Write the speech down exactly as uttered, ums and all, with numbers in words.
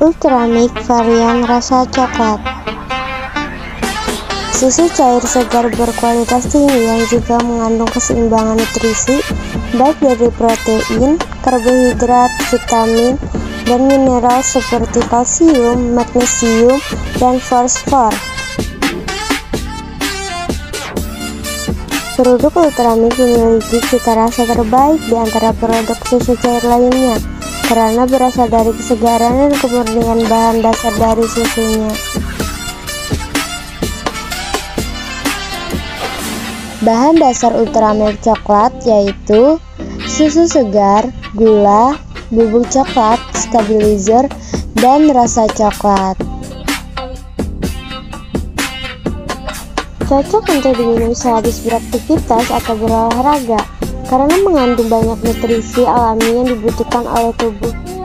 Ultra Milk varian rasa coklat. Susu cair segar berkualitas tinggi yang juga mengandung keseimbangan nutrisi baik dari protein, karbohidrat, vitamin, dan mineral seperti kalsium, magnesium, dan fosfor. Produk Ultra Milk memiliki cita rasa terbaik di antara produk susu cair lainnya karena berasal dari kesegaran dan kemurnian bahan dasar dari susunya. Bahan dasar Ultra Milk coklat yaitu susu segar, gula, bubuk coklat, stabilizer, dan rasa coklat. Cocok untuk diminum sehabis beraktivitas atau berolahraga karena mengandung banyak nutrisi alami yang dibutuhkan oleh tubuh.